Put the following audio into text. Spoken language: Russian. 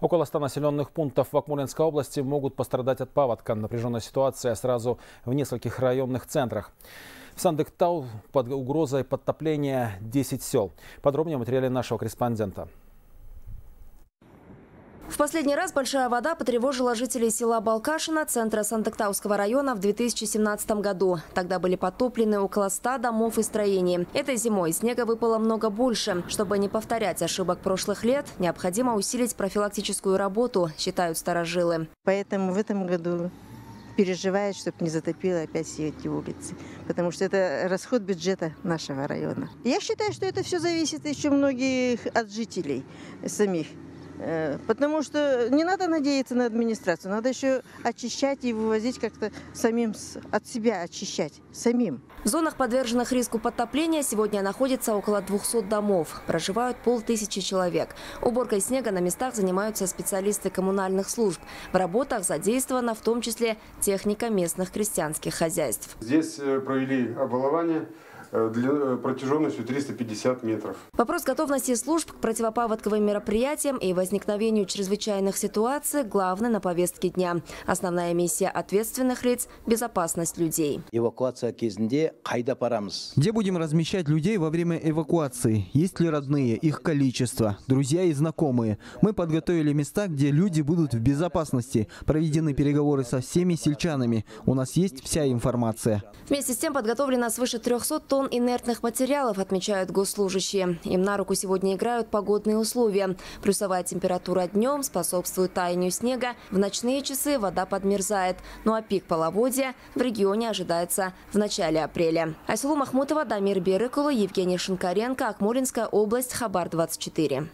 Около 100 населенных пунктов в Акмолинской области могут пострадать от паводка. Напряженная ситуация сразу в нескольких районных центрах. В Сандыктау под угрозой подтопления 10 сел. Подробнее в материале нашего корреспондента. В последний раз большая вода потревожила жителей села Балкашина, центра Сантактауского района, в 2017 году. Тогда были потоплены около 100 домов и строений. Этой зимой снега выпало много больше. Чтобы не повторять ошибок прошлых лет, необходимо усилить профилактическую работу, считают старожилы. Поэтому в этом году переживают, чтобы не затопило опять все эти улицы. Потому что это расход бюджета нашего района. Я считаю, что это все зависит еще многих от жителей самих. Потому что не надо надеяться на администрацию, надо еще очищать и вывозить как-то самим, от себя очищать самим. В зонах, подверженных риску подтопления, сегодня находится около 200 домов. Проживают 500 человек. Уборкой снега на местах занимаются специалисты коммунальных служб. В работах задействована в том числе техника местных крестьянских хозяйств. Здесь провели обалование протяженностью 350 метров. Вопрос готовности служб к противопаводковым мероприятиям и возникновению чрезвычайных ситуаций главный на повестке дня. Основная миссия ответственных лиц – безопасность людей. Где будем размещать людей во время эвакуации? Есть ли родные, их количество, друзья и знакомые? Мы подготовили места, где люди будут в безопасности. Проведены переговоры со всеми сельчанами. У нас есть вся информация. Вместе с тем подготовлено свыше 300 тонн инертных материалов, отмечают госслужащие. Им на руку сегодня играют погодные условия. Плюсовая температура днем способствует таянию снега. В ночные часы вода подмерзает. Ну а пик половодья в регионе ожидается в начале апреля. Асель Махмутова, Дамир Берыколов, Евгений Шинкаренко, Акмолинская область, Хабар 24.